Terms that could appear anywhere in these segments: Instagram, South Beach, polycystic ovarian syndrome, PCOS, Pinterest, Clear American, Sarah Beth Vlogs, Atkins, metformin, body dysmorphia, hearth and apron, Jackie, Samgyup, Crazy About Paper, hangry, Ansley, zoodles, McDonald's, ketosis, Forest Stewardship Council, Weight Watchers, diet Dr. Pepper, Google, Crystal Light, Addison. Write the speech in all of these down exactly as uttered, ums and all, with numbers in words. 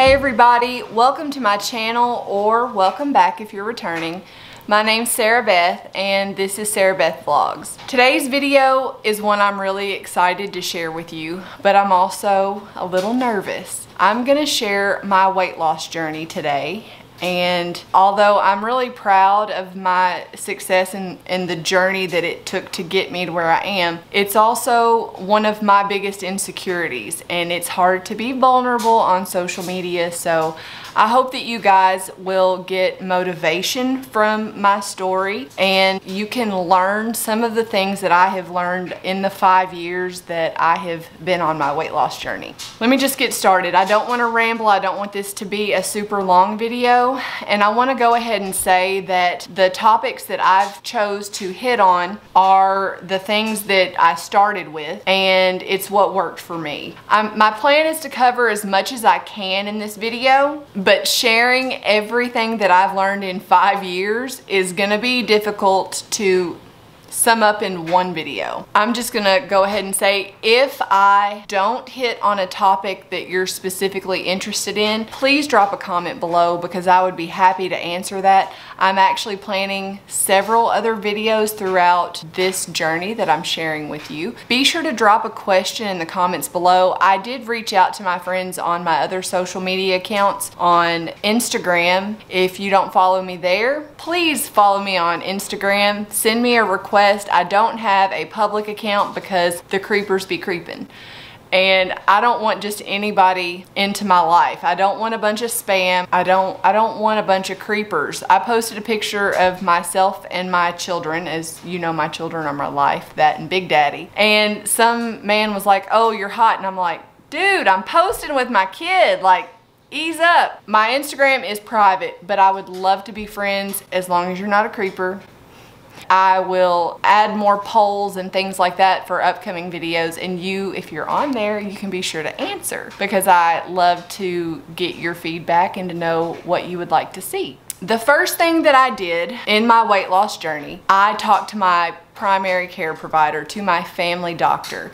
Hey everybody, welcome to my channel, or welcome back if you're returning. My name's Sarah Beth and this is Sarah Beth Vlogs. Today's video is one I'm really excited to share with you, but I'm also a little nervous. I'm gonna share my weight loss journey today, and although I'm really proud of my success and, and the journey that it took to get me to where I am, it's also one of my biggest insecurities, and it's hard to be vulnerable on social media. So I hope that you guys will get motivation from my story and you can learn some of the things that I have learned in the five years that I have been on my weight loss journey. Let me just get started. I don't want to ramble. I don't want this to be a super long video. And I want to go ahead and say that the topics that I've chose to hit on are the things that I started with, and it's what worked for me. I'm, my plan is to cover as much as I can in this video, but sharing everything that I've learned in five years is going to be difficult to sum up in one video. I'm just gonna go ahead and say, if I don't hit on a topic that you're specifically interested in, please drop a comment below because I would be happy to answer that. I'm actually planning several other videos throughout this journey that I'm sharing with you. Be sure to drop a question in the comments below. I did reach out to my friends on my other social media accounts on Instagram. If you don't follow me there, please follow me on Instagram. Send me a request. I don't have a public account because the creepers be creeping. And I don't want just anybody into my life. I don't want a bunch of spam. I don't I don't want a bunch of creepers. I posted a picture of myself and my children, as you know, my children are my life, that and Big Daddy. And some man was like, "Oh, you're hot." And I'm like, "Dude, I'm posting with my kid. Like, ease up." My Instagram is private, but I would love to be friends as long as you're not a creeper. I will add more polls and things like that for upcoming videos, and you, if you're on there, you can be sure to answer because I love to get your feedback and to know what you would like to see. The first thing that I did in my weight loss journey, I talked to my primary care provider, to my family doctor.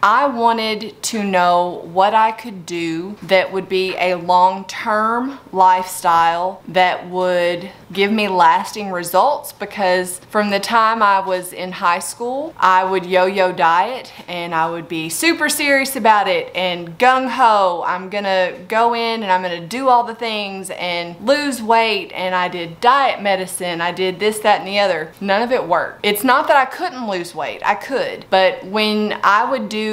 I wanted to know what I could do that would be a long-term lifestyle that would give me lasting results, because from the time I was in high school, I would yo-yo diet and I would be super serious about it and gung-ho. I'm gonna go in and I'm gonna do all the things and lose weight, and I did diet medicine, I did this, that, and the other. None of it worked. It's not that I couldn't lose weight, I could, but when I would do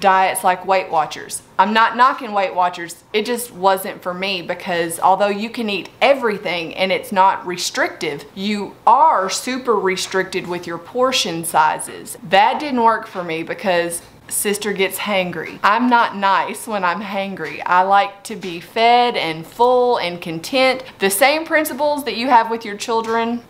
diets like Weight Watchers. I'm not knocking Weight Watchers, it just wasn't for me, because although you can eat everything and it's not restrictive, you are super restricted with your portion sizes. That didn't work for me because sister gets hangry. I'm not nice when I'm hangry. I like to be fed and full and content. The same principles that you have with your children,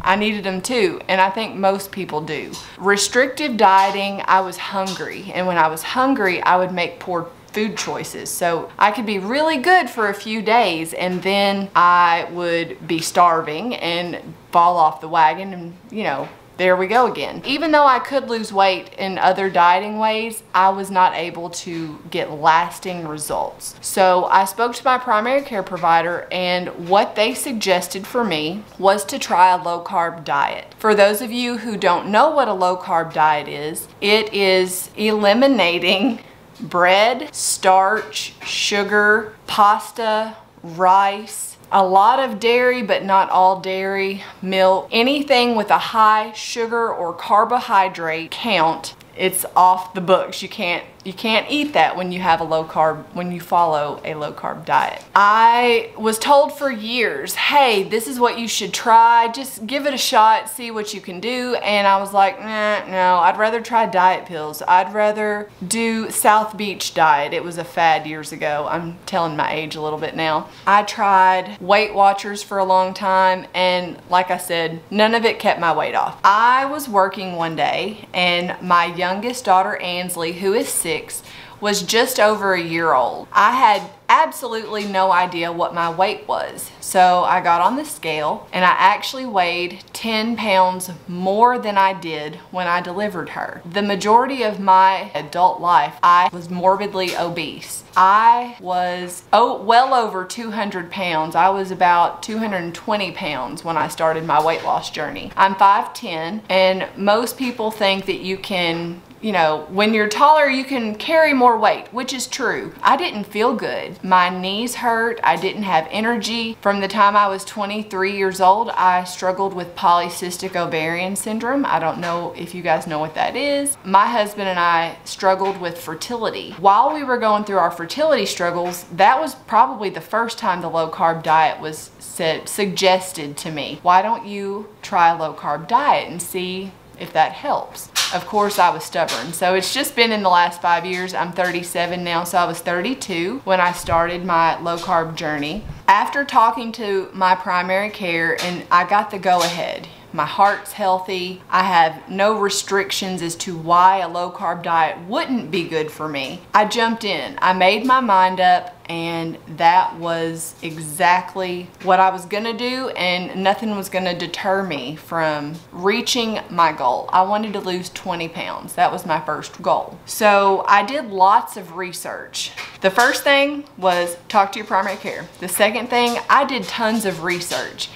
I needed them too, and I think most people do. Restrictive dieting, I was hungry, and when I was hungry, I would make poor food choices. So I could be really good for a few days, and then I would be starving and fall off the wagon, and you know, there we go again. Even though I could lose weight in other dieting ways, I was not able to get lasting results. So I spoke to my primary care provider, and what they suggested for me was to try a low carb diet. For those of you who don't know what a low carb diet is, it is eliminating bread, starch, sugar, pasta, rice, a lot of dairy, but not all dairy, milk, anything with a high sugar or carbohydrate count. It's off the books. You can't you can't eat that when you have a low carb, when you follow a low carb diet. I was told for years, "Hey, this is what you should try. Just give it a shot, see what you can do." And I was like, "Nah, no, I'd rather try diet pills. I'd rather do South Beach diet." It was a fad years ago. I'm telling my age a little bit now. I tried Weight Watchers for a long time, and like I said, none of it kept my weight off. I was working one day, and my young youngest daughter Ansley, who is six, was just over a year old. I had absolutely no idea what my weight was. So I got on the scale and I actually weighed ten pounds more than I did when I delivered her. The majority of my adult life, I was morbidly obese. I was oh, well over two hundred pounds. I was about two hundred twenty pounds when I started my weight loss journey. I'm five ten, and most people think that you can, you know, when you're taller, you can carry more weight, which is true. I didn't feel good. My knees hurt. I didn't have energy. From the time I was twenty-three years old, I struggled with polycystic ovarian syndrome. I don't know if you guys know what that is. My husband and I struggled with fertility. While we were going through our fertility struggles, that was probably the first time the low carb diet was said, suggested to me. Why don't you try a low carb diet and see if that helps? Of course, I was stubborn. So it's just been in the last five years. I'm thirty-seven now, so I was thirty-two when I started my low carb journey. After talking to my primary care, and I got the go ahead. My heart's healthy. I have no restrictions as to why a low carb diet wouldn't be good for me. I jumped in. I made my mind up, and that was exactly what I was gonna do, and nothing was gonna deter me from reaching my goal. I wanted to lose twenty pounds. That was my first goal. So I did lots of research. The first thing was talk to your primary care. The second thing, I did tons of research.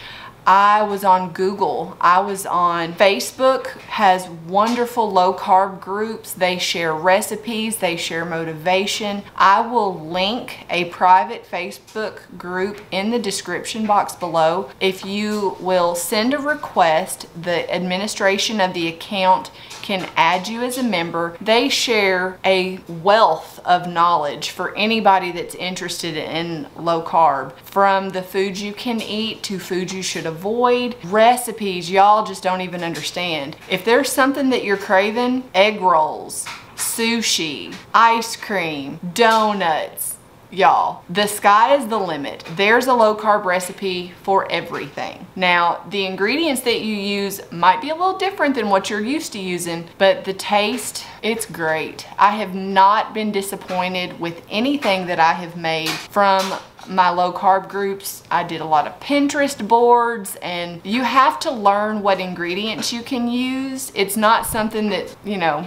I was on Google, I was on Facebook, has wonderful low carb groups. They share recipes, they share motivation. I will link a private Facebook group in the description box below. If you will send a request, the administration of the account can add you as a member. They share a wealth of knowledge for anybody that's interested in low carb, from the foods you can eat to foods you should avoid. Avoid recipes y'all just don't even understand. If there's something that you're craving, egg rolls, sushi, ice cream, donuts, y'all, the sky is the limit. There's a low carb recipe for everything. Now, the ingredients that you use might be a little different than what you're used to using, but the taste, it's great. I have not been disappointed with anything that I have made from my low carb groups. I did a lot of Pinterest boards, and you have to learn what ingredients you can use. It's not something that, you know,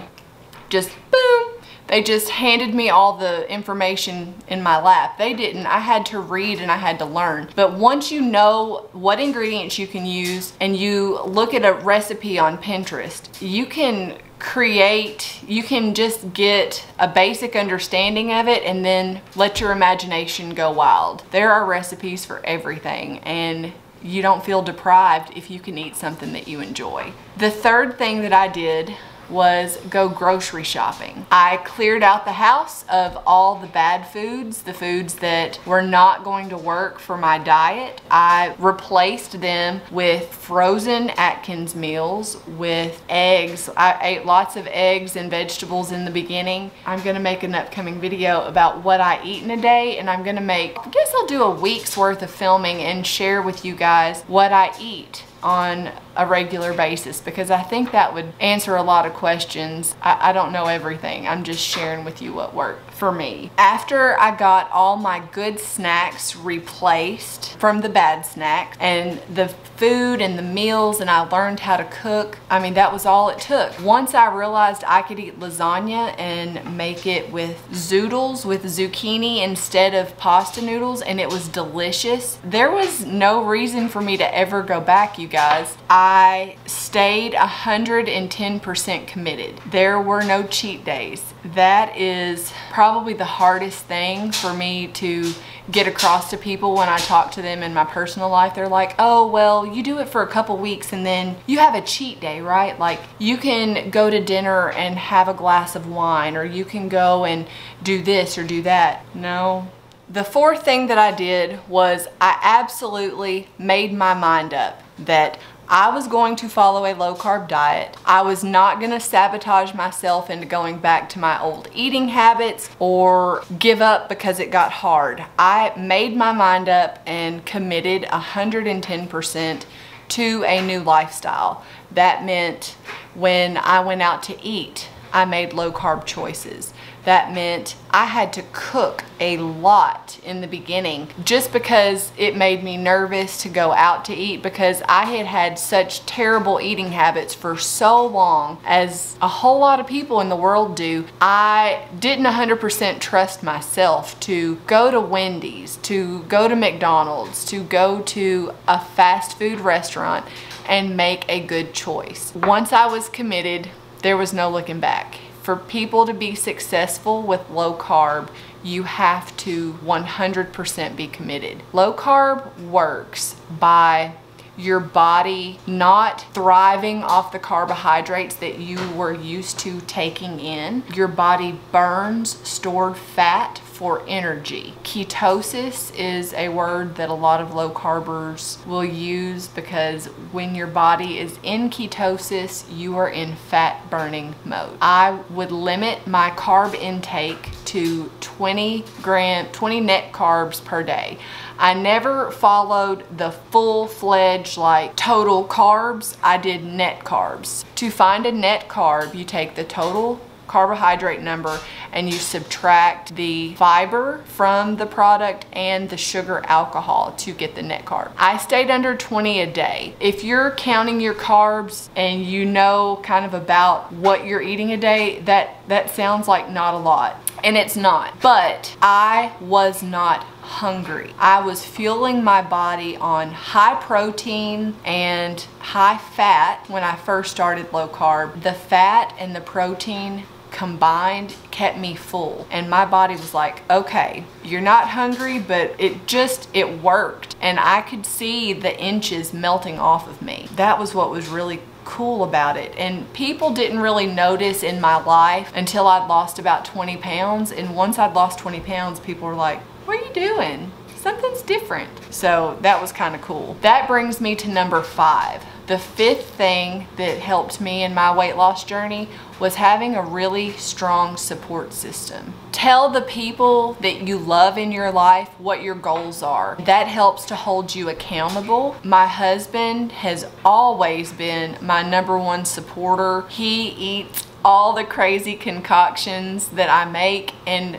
just boom. They just handed me all the information in my lap. They didn't. I had to read and I had to learn. But once you know what ingredients you can use and you look at a recipe on Pinterest, you can create, you can just get a basic understanding of it and then let your imagination go wild. There are recipes for everything, and you don't feel deprived if you can eat something that you enjoy. The third thing that I did was go grocery shopping. I cleared out the house of all the bad foods, the foods that were not going to work for my diet. I replaced them with frozen Atkins meals, with eggs. I ate lots of eggs and vegetables in the beginning. I'm gonna make an upcoming video about what I eat in a day, and I'm gonna make, I guess I'll do a week's worth of filming and share with you guys what I eat on a regular basis, because I think that would answer a lot of questions. I, I don't know everything. I'm just sharing with you what worked for me. After I got all my good snacks replaced from the bad snacks and the food and the meals, and I learned how to cook, I mean, that was all it took. Once I realized I could eat lasagna and make it with zoodles, with zucchini instead of pasta noodles, and it was delicious, there was no reason for me to ever go back, you guys. Guys, I stayed one hundred ten percent committed. There were no cheat days. That is probably the hardest thing for me to get across to people when I talk to them in my personal life. They're like, oh, well, you do it for a couple weeks and then you have a cheat day, right? Like, you can go to dinner and have a glass of wine, or you can go and do this or do that. No. The fourth thing that I did was I absolutely made my mind up that I was going to follow a low-carb diet. I was not gonna sabotage myself into going back to my old eating habits or give up because it got hard. I made my mind up and committed one hundred ten percent to a new lifestyle. That meant when I went out to eat, I made low-carb choices. that meant I had to cook a lot in the beginning just because it made me nervous to go out to eat, because I had had such terrible eating habits for so long, as a whole lot of people in the world do. I didn't one hundred percent trust myself to go to Wendy's, to go to McDonald's, to go to a fast food restaurant and make a good choice. Once I was committed, there was no looking back. For people to be successful with low carb, you have to one hundred percent be committed. Low carb works by your body not thriving off the carbohydrates that you were used to taking in. Your body burns stored fat for energy. Ketosis is a word that a lot of low carbers will use, because when your body is in ketosis, you are in fat burning mode. I would limit my carb intake to twenty gram, twenty net carbs per day. I never followed the full-fledged like total carbs. I did net carbs. To find a net carb, you take the total carbohydrate number and you subtract the fiber from the product and the sugar alcohol to get the net carb. I stayed under twenty a day. If you're counting your carbs and you know kind of about what you're eating a day, that that sounds like not a lot, and it's not, but I was not hungry. I was fueling my body on high protein and high fat. When I first started low carb, the fat and the protein combined kept me full, and my body was like, okay, you're not hungry, but it just, it worked, and I could see the inches melting off of me. That was what was really cool about it, and people didn't really notice in my life until I'd lost about twenty pounds, and once I'd lost twenty pounds, people were like, what are you doing? Something's different. So that was kind of cool. That brings me to number five. The fifth thing that helped me in my weight loss journey was having a really strong support system. Tell the people that you love in your life what your goals are. That helps to hold you accountable. My husband has always been my number one supporter. He eats all the crazy concoctions that I make, and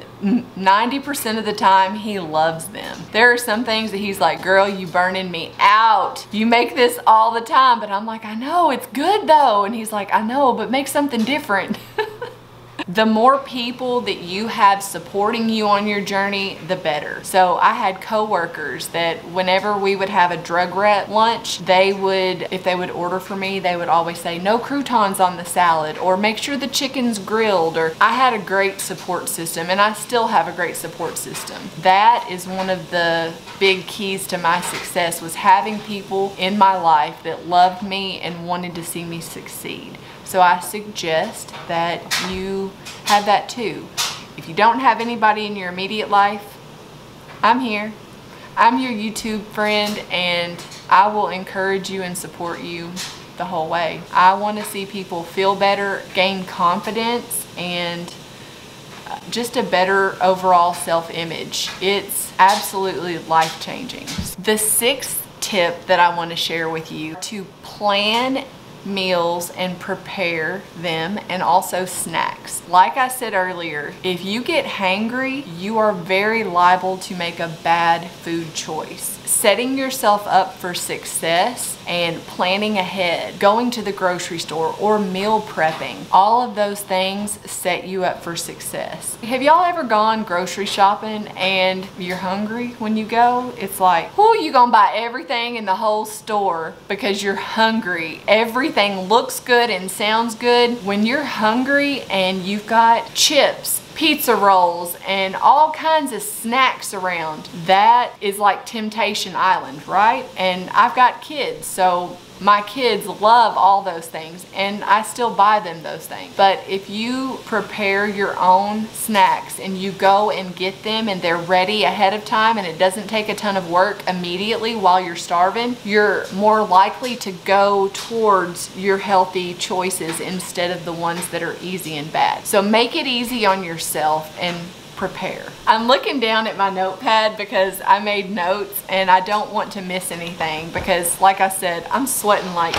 ninety percent of the time he loves them. There are some things that he's like, girl, you burning me out. You make this all the time. But I'm like, I know, it's good though. And he's like, I know, but make something different. The more people that you have supporting you on your journey, the better. So I had coworkers that whenever we would have a drug rep lunch, they would, if they would order for me, they would always say, no croutons on the salad, or make sure the chicken's grilled, or I had a great support system, and I still have a great support system. That is one of the big keys to my success, was having people in my life that loved me and wanted to see me succeed. So I suggest that you have that too. If you don't have anybody in your immediate life, I'm here. I'm your YouTube friend, and I will encourage you and support you the whole way. I want to see people feel better, gain confidence, and just a better overall self-image. It's absolutely life-changing. The sixth tip that I want to share with you, to plan meals and prepare them, and also snacks. Like I said earlier, if you get hangry, you are very liable to make a bad food choice. Setting yourself up for success and planning ahead, going to the grocery store or meal prepping, all of those things set you up for success. Have y'all ever gone grocery shopping and you're hungry when you go? It's like, oh, you gonna buy everything in the whole store because you're hungry. Everything looks good and sounds good. When you're hungry and you've got chips, pizza rolls, and all kinds of snacks around, that is like Temptation Island, right? And I've got kids, so my kids love all those things, and I still buy them those things. But if you prepare your own snacks and you go and get them and they're ready ahead of time, and it doesn't take a ton of work immediately while you're starving, you're more likely to go towards your healthy choices instead of the ones that are easy and bad. So make it easy on yourself and prepare. I'm looking down at my notepad because I made notes, and I don't want to miss anything because, like I said, I'm sweating like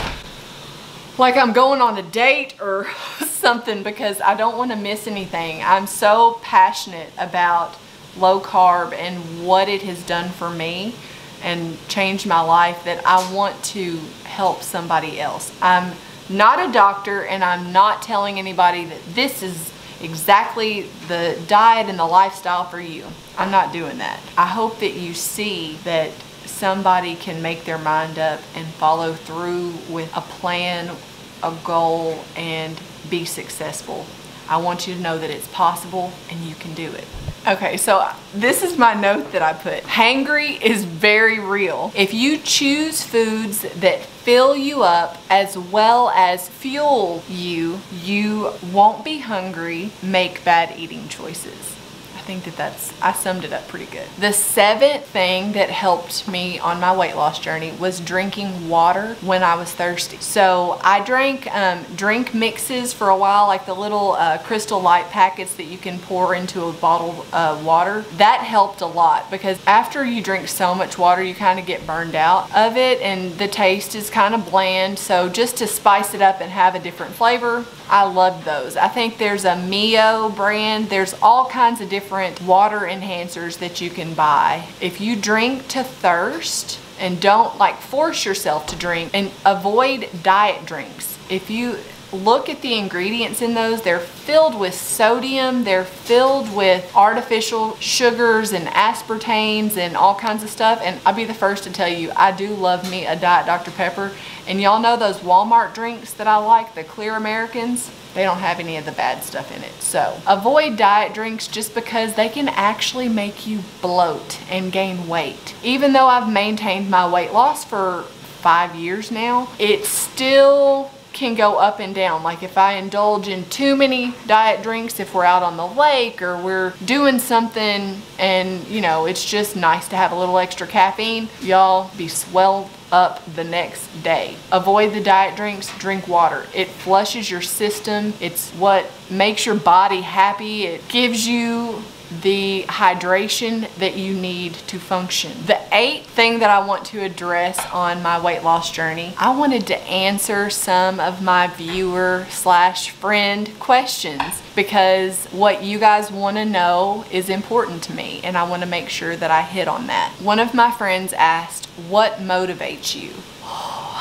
like I'm going on a date or something, because I don't want to miss anything. I'm so passionate about low carb and what it has done for me and changed my life that I want to help somebody else. I'm not a doctor, and I'm not telling anybody that this is exactly the diet and the lifestyle for you. I'm not doing that. I hope that you see that somebody can make their mind up and follow through with a plan, a goal, and be successful. I want you to know that it's possible and you can do it. Okay, so this is my note that I put. Hangry is very real. If you choose foods that fill you up as well as fuel you, you won't be hungry. Make bad eating choices. I think that that's, I summed it up pretty good. The seventh thing that helped me on my weight loss journey was drinking water when I was thirsty. So I drank um, drink mixes for a while, like the little uh, Crystal Light packets that you can pour into a bottle of uh, water. That helped a lot, because after you drink so much water, you kind of get burned out of it and the taste is kind of bland. So just to spice it up and have a different flavor, I love those. I think there's a Mio brand. There's all kinds of different water enhancers that you can buy. If you drink to thirst and don't like force yourself to drink, and avoid diet drinks. If you look at the ingredients in those, they're filled with sodium, they're filled with artificial sugars and aspartames and all kinds of stuff. And I'll be the first to tell you, I do love me a Diet Doctor Pepper. And y'all know those Walmart drinks that I like, the Clear Americans, they don't have any of the bad stuff in it. So avoid diet drinks, just because they can actually make you bloat and gain weight. Even though I've maintained my weight loss for five years now, it still can go up and down. Like if I indulge in too many diet drinks, if we're out on the lake or we're doing something and you know, it's just nice to have a little extra caffeine, y'all be swelled up the next day. Avoid the diet drinks, drink water. It flushes your system. It's what makes your body happy. It gives you the hydration that you need to function. The eighth thing that I want to address on my weight loss journey, I wanted to answer some of my viewer slash friend questions, because what you guys want to know is important to me, and I want to make sure that I hit on that. One of my friends asked, what motivates you?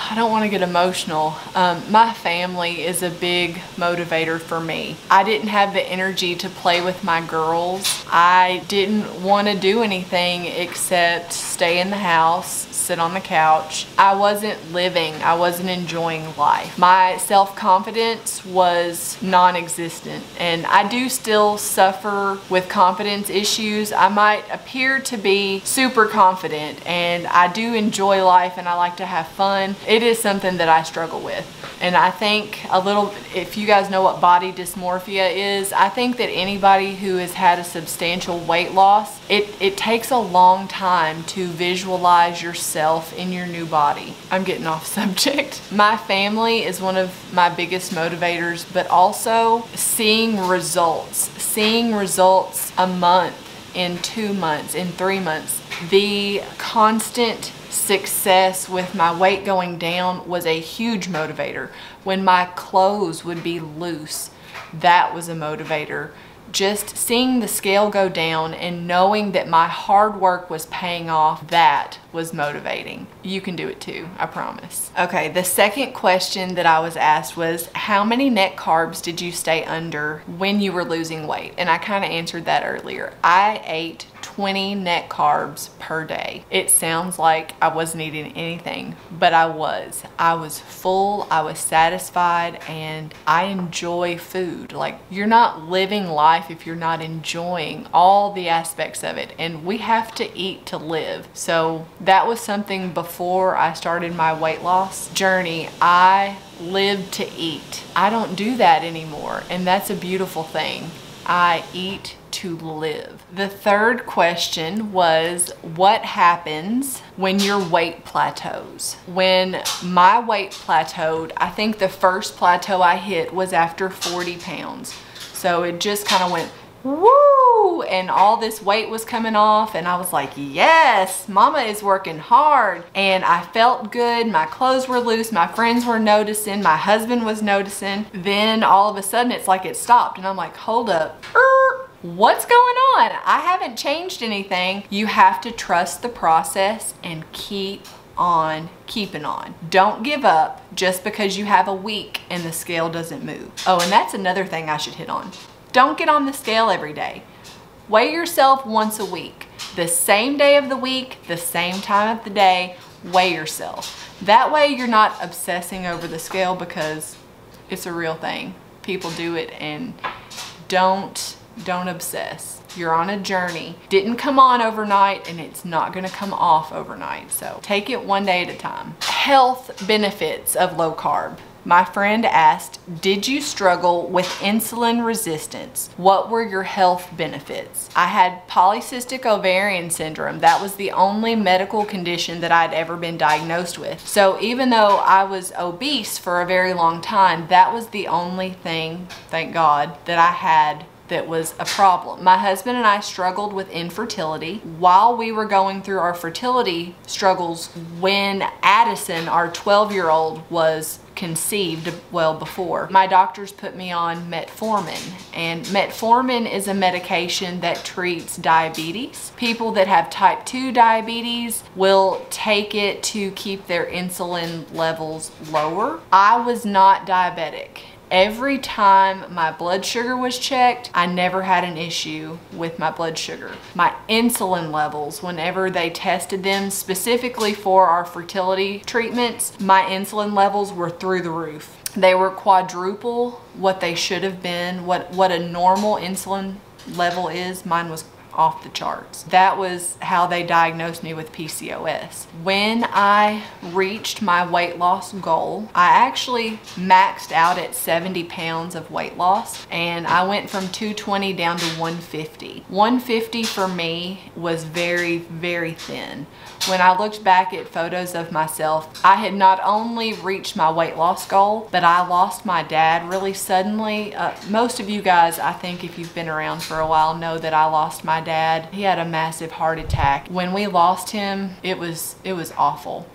I don't want to get emotional. Um, my family is a big motivator for me. I didn't have the energy to play with my girls. I didn't want to do anything except stay in the house, sit on the couch. I wasn't living. I wasn't enjoying life. My self-confidence was non-existent, and I do still suffer with confidence issues. I might appear to be super confident, and I do enjoy life, and I like to have fun. It is something that I struggle with. And I think a little, if you guys know what body dysmorphia is, I think that anybody who has had a substantial weight loss, it, it takes a long time to visualize yourself in your new body. I'm getting off subject. My family is one of my biggest motivators, but also seeing results, seeing results a month, in two months, in three months. The constant success with my weight going down was a huge motivator. When my clothes would be loose, that was a motivator. Just seeing the scale go down and knowing that my hard work was paying off, that was motivating. You can do it too, I promise. Okay, the second question that I was asked was, how many net carbs did you stay under when you were losing weight? And I kind of answered that earlier. I ate twenty net carbs per day. It sounds like I wasn't eating anything, but I was. I was full, I was satisfied, and I enjoy food. Like, you're not living life if you're not enjoying all the aspects of it, and we have to eat to live. So that was something before I started my weight loss journey. I lived to eat. I don't do that anymore, and that's a beautiful thing. I eat to live. The third question was, what happens when your weight plateaus? When my weight plateaued, I think the first plateau I hit was after forty pounds. So it just kind of went, woo! woo, and all this weight was coming off, and I was like, yes, mama is working hard. And I felt good, my clothes were loose, my friends were noticing, my husband was noticing. Then all of a sudden it's like it stopped, and I'm like, hold up, er, what's going on? I haven't changed anything. You have to trust the process and keep on keeping on. Don't give up just because you have a week and the scale doesn't move. Oh, and that's another thing I should hit on. Don't get on the scale every day. Weigh yourself once a week. The same day of the week, the same time of the day, weigh yourself. That way you're not obsessing over the scale, because it's a real thing. People do it, and don't, don't obsess. You're on a journey. Didn't come on overnight, and it's not gonna come off overnight. So take it one day at a time. Health benefits of low carb. My friend asked, did you struggle with insulin resistance? What were your health benefits? I had polycystic ovarian syndrome. That was the only medical condition that I'd ever been diagnosed with. So even though I was obese for a very long time, that was the only thing, thank God, that I had that was a problem. My husband and I struggled with infertility. While we were going through our fertility struggles, when Addison, our twelve year old, was conceived, well before, my doctors put me on metformin. And metformin is a medication that treats diabetes. People that have type two diabetes will take it to keep their insulin levels lower. I was not diabetic. Every time my blood sugar was checked, I never had an issue with my blood sugar. My insulin levels, whenever they tested them specifically for our fertility treatments, my insulin levels were through the roof. They were quadruple what they should have been, what, what a normal insulin level is. Mine was off the charts. That was how they diagnosed me with P C O S. When I reached my weight loss goal, I actually maxed out at seventy pounds of weight loss, and I went from two twenty down to one fifty. one fifty for me was very, very thin. When I looked back at photos of myself, I had not only reached my weight loss goal, but I lost my dad really suddenly. Uh, most of you guys, I think if you've been around for a while, know that I lost my dad. He had a massive heart attack. When we lost him, it was it was awful.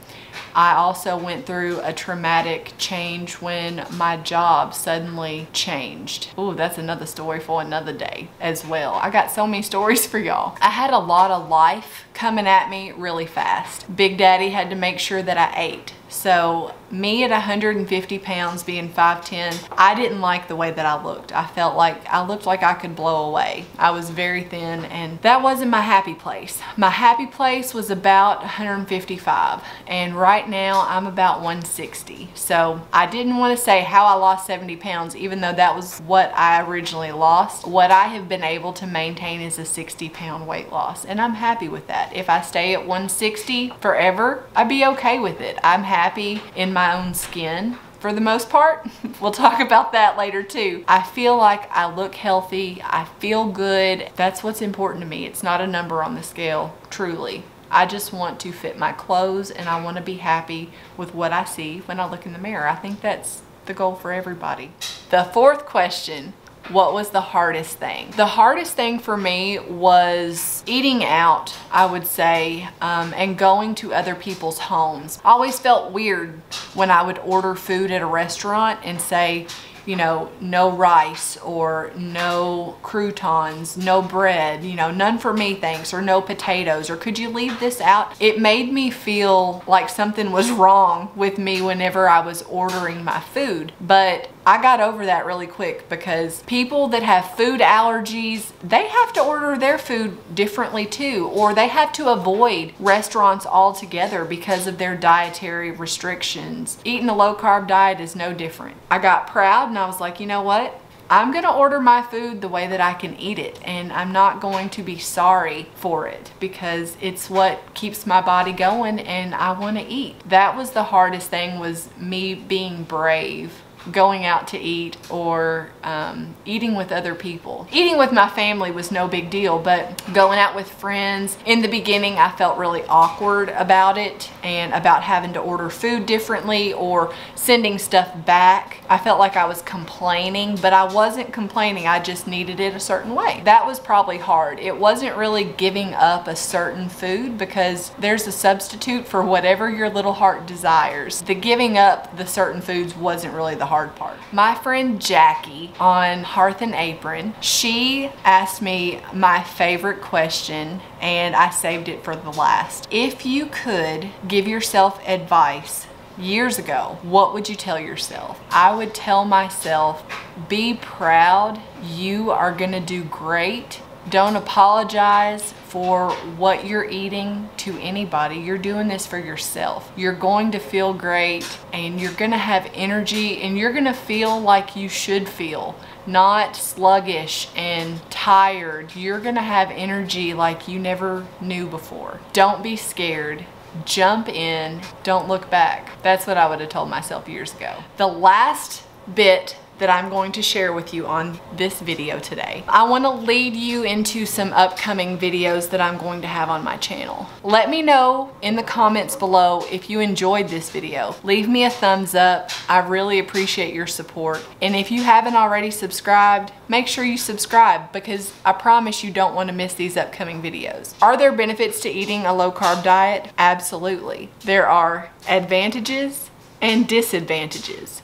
I also went through a traumatic change when my job suddenly changed. Ooh, that's another story for another day as well. I got so many stories for y'all. I had a lot of life coming at me really fast. Big Daddy had to make sure that I ate. So me at one hundred fifty pounds being five ten, I didn't like the way that I looked. I felt like I looked like I could blow away. I was very thin, and that wasn't my happy place. My happy place was about one fifty-five, and right now I'm about one sixty. So I didn't want to say how I lost seventy pounds, even though that was what I originally lost. What I have been able to maintain is a sixty pound weight loss, and I'm happy with that. If I stay at one sixty forever, I'd be okay with it. I'm happy. Happy in my own skin for the most part. We'll talk about that later too. I feel like I look healthy. I feel good. That's what's important to me. It's not a number on the scale, truly. I just want to fit my clothes, and I want to be happy with what I see when I look in the mirror. I think that's the goal for everybody. The fourth question: what was the hardest thing? The hardest thing for me was eating out, I would say, um, and going to other people's homes. I always felt weird when I would order food at a restaurant and say, you know, no rice, or no croutons, no bread, you know, none for me thanks, or no potatoes, or could you leave this out? It made me feel like something was wrong with me whenever I was ordering my food. But I got over that really quick, because people that have food allergies, they have to order their food differently too, or they have to avoid restaurants altogether because of their dietary restrictions. Eating a low carb diet is no different. I got proud, and I was like, you know what? I'm gonna order my food the way that I can eat it, and I'm not going to be sorry for it, because it's what keeps my body going, and I wanna eat. That was the hardest thing, was me being brave going out to eat or um, eating with other people. Eating with my family was no big deal, but going out with friends, in the beginning I felt really awkward about it and about having to order food differently or sending stuff back. I felt like I was complaining, but I wasn't complaining. I just needed it a certain way. That was probably hard. It wasn't really giving up a certain food because there's a substitute for whatever your little heart desires. The giving up the certain foods wasn't really the hard part. My friend Jackie on Hearth and Apron, she asked me my favorite question and I saved it for the last. If you could give yourself advice years ago, what would you tell yourself? I would tell myself, be proud. You are gonna do great. Don't apologize for what you're eating to anybody. You're doing this for yourself. You're going to feel great and you're gonna have energy and you're gonna feel like you should feel, not sluggish and tired. You're gonna have energy like you never knew before. Don't be scared. Jump in. Don't look back. That's what I would have told myself years ago. The last bit that I'm going to share with you on this video today. I want to lead you into some upcoming videos that I'm going to have on my channel. Let me know in the comments below if you enjoyed this video. Leave me a thumbs up. I really appreciate your support. And if you haven't already subscribed, make sure you subscribe because I promise you don't want to miss these upcoming videos. Are there benefits to eating a low-carb diet? Absolutely. There are advantages and disadvantages.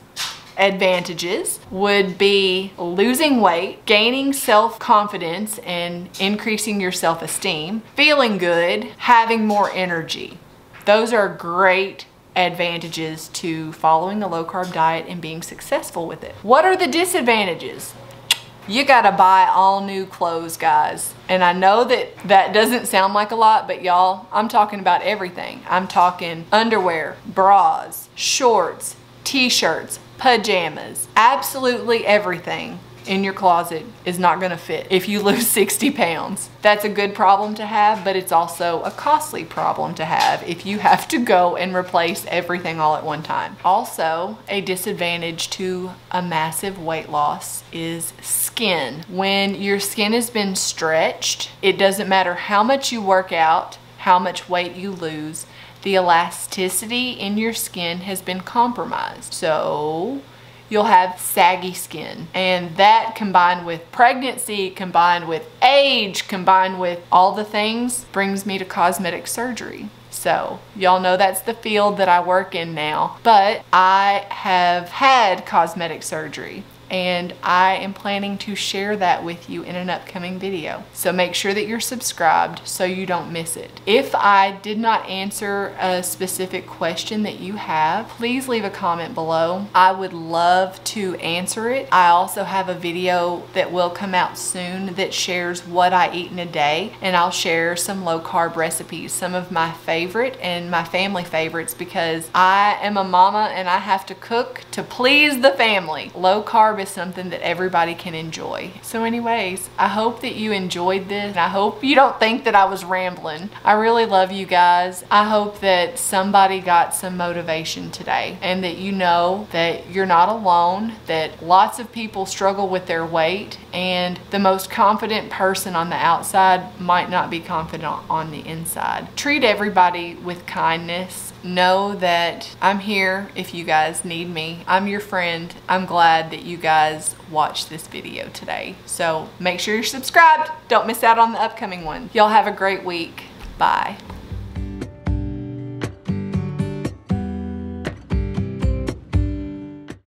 Advantages would be losing weight, gaining self-confidence and increasing your self-esteem, feeling good, having more energy. Those are great advantages to following a low-carb diet and being successful with it. What are the disadvantages? You gotta buy all new clothes, guys. And I know that that doesn't sound like a lot, but y'all, I'm talking about everything. I'm talking underwear, bras, shorts, t-shirts, pajamas, absolutely everything in your closet is not gonna fit if you lose sixty pounds. That's a good problem to have, but it's also a costly problem to have if you have to go and replace everything all at one time. Also, a disadvantage to a massive weight loss is skin. When your skin has been stretched, it doesn't matter how much you work out, how much weight you lose, the elasticity in your skin has been compromised. So you'll have saggy skin. And that combined with pregnancy, combined with age, combined with all the things, brings me to cosmetic surgery. So y'all know that's the field that I work in now, but I have had cosmetic surgery. And I am planning to share that with you in an upcoming video. So make sure that you're subscribed so you don't miss it. If I did not answer a specific question that you have, please leave a comment below. I would love to answer it. I also have a video that will come out soon that shares what I eat in a day, and I'll share some low carb recipes, some of my favorite and my family favorites, because I am a mama and I have to cook to please the family. Low carb is something that everybody can enjoy. So anyways, I hope that you enjoyed this. I hope you don't think that I was rambling. I really love you guys. I hope that somebody got some motivation today and that you know that you're not alone, that lots of people struggle with their weight and the most confident person on the outside might not be confident on the inside. Treat everybody with kindness. Know that I'm here if you guys need me. I'm your friend. I'm glad that you guys watched this video today. So make sure you're subscribed. Don't miss out on the upcoming one. Y'all have a great week. Bye.